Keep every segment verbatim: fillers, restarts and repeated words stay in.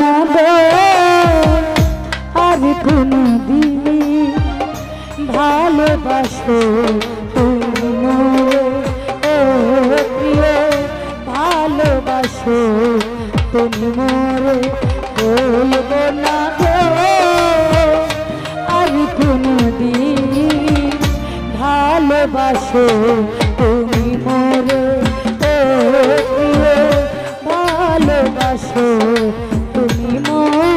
नग আর কোনদিন ভালোবাসো তুমি ও প্রিয় ভালোবাসো তুমি মোরে বলবো না গো আর কোনদিন ভালোবাসো তুমি মোরে ভালোবাসো তুমি মোরে।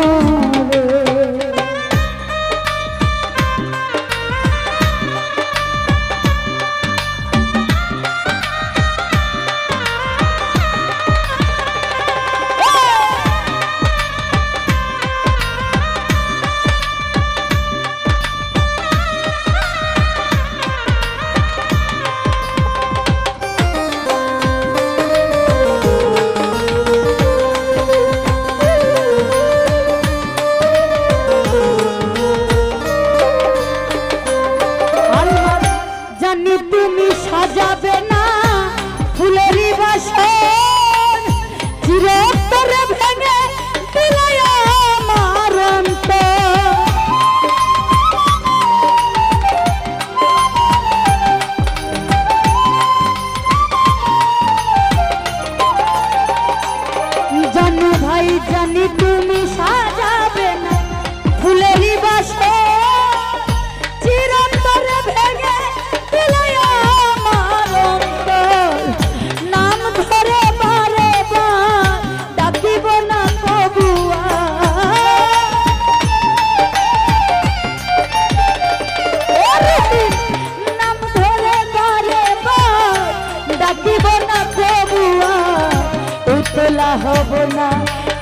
উতলা হব না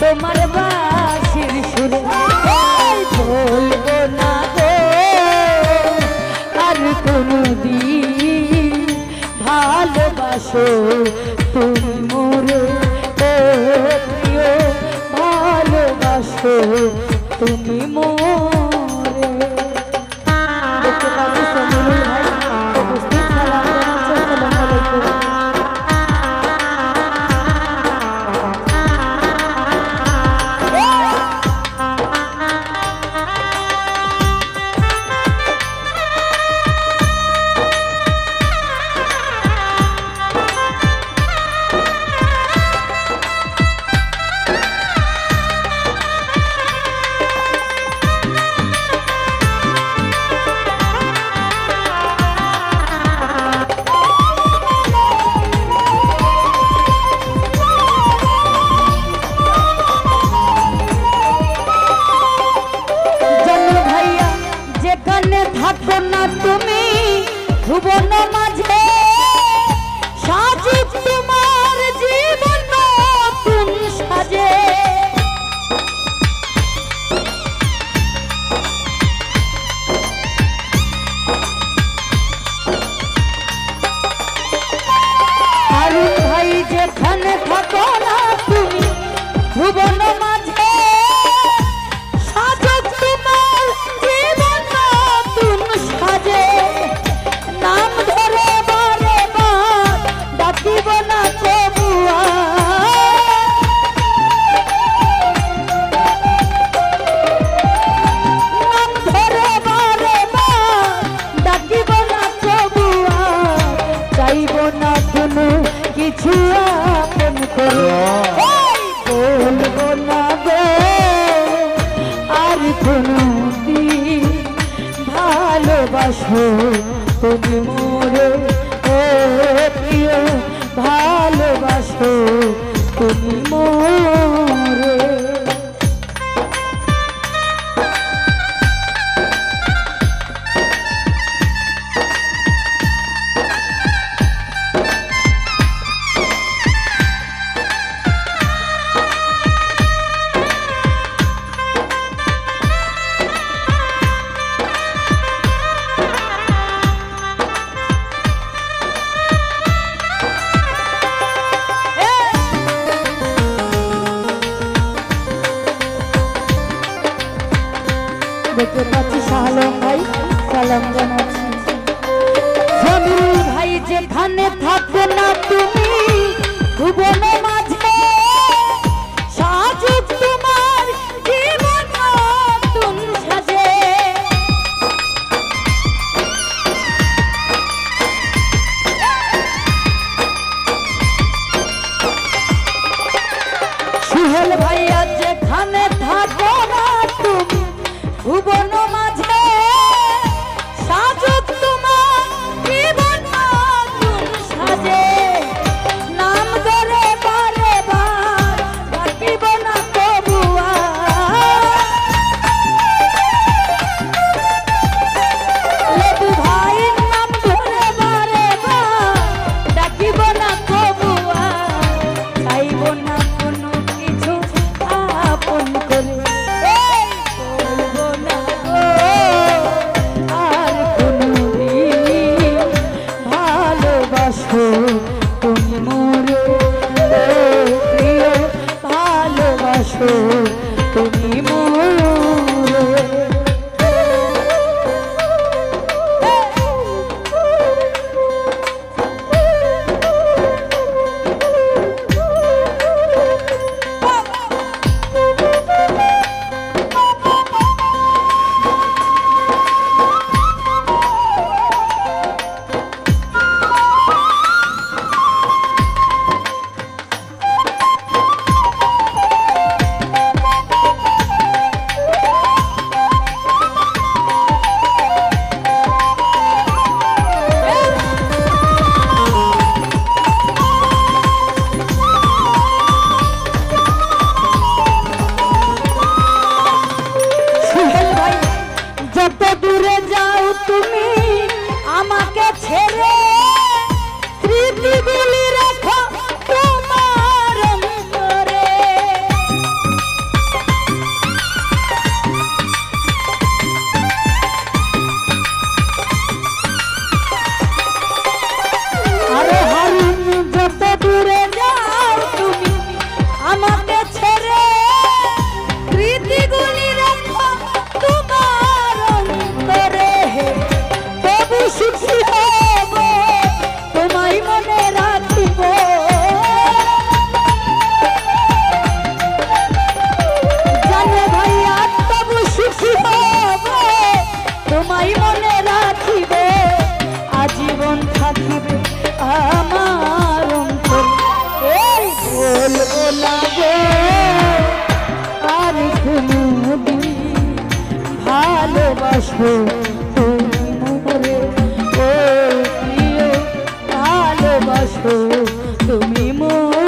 তোমার বাঁশির সুরে বলবো না গো আর কোনদিন ভালোবাসো তুমি মোরে প্রিয় ভালোবাসো তুমি মোরে। দেখতে পাচ্ছি তুমি মোরে ও প্রিয় ভালোবাসো তুমি মোরে। দেখতে পাচ্ছি শাহলম ভাই সালাম জানাচ্ছি। জমিল ভাই যেখানে থাকো না তুমি ভুবন মাঝে সাজুক তোমার दूरे जाओ तुमी आमाके छेड़े स्मृतिगुली रखो तुम्हार अंतरे अरे हरि जब दूरे जाओ तुमी आमाके छेड़े स्मृतिगुली रखो तुम्हार अंतरे तबु सुखी होबो तुम्हारी मने राखिबो जाने भैया तबु सुखी होबो तुम्हारी मने राखिबो आजीवन थाकिबे आमार अंतरे ए बोलबो नग আর কুমুদিন ভালোবাসো তুমি মোরে ও প্রিয় ভালোবাসো তুমি মোরে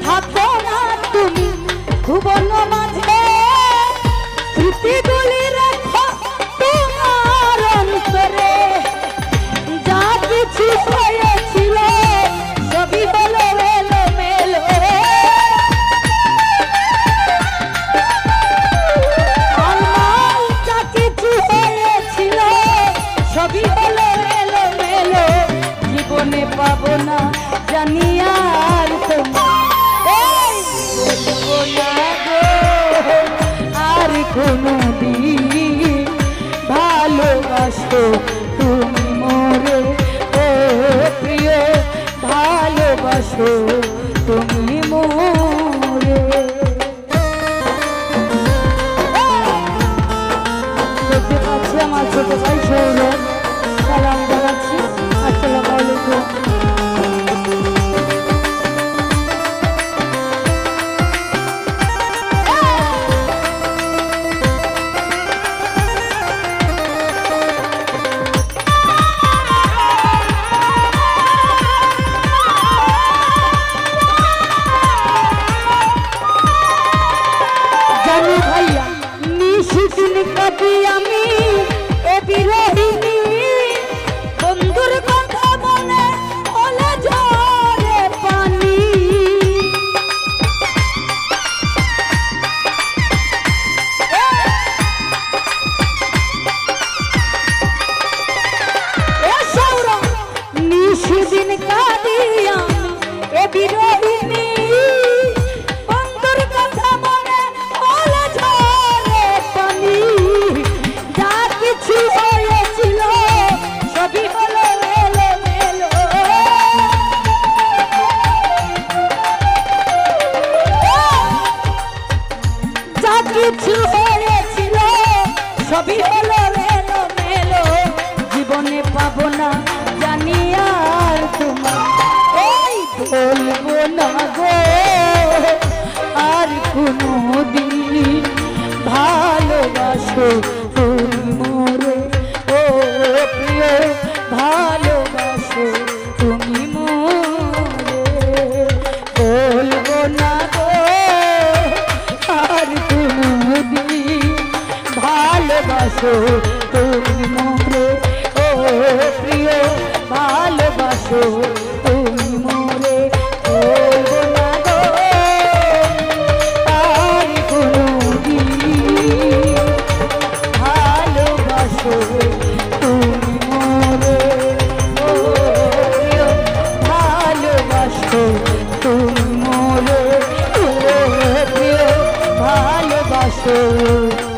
থাকো না তুমি ভুবন মাঝে স্মৃতিগুলি রাখো তোমার অন্তরে যেখানে থাকো না তুমি ভুবন মাঝে স্মৃতিগুলি রাখো তোমার অন্তরে सभी बोलो मेलो मेलो सभी बोलो मेलो मेलो जीवने पाबो ना जानी आर कोनोदिन भालोबासो तुमी मोरे ভালোবাসো তুমি মোরে দেখতে পাচ্ছি আমার ছোট ভাই সৌরভ সালাম জানাচ্ছি আসসালামু আলাইকুম ভালোবাসো তুমি মোরে ও প্রিয় ভালোবাসো তুমি মোরে বলবো না গো আর কোনোদিন। को।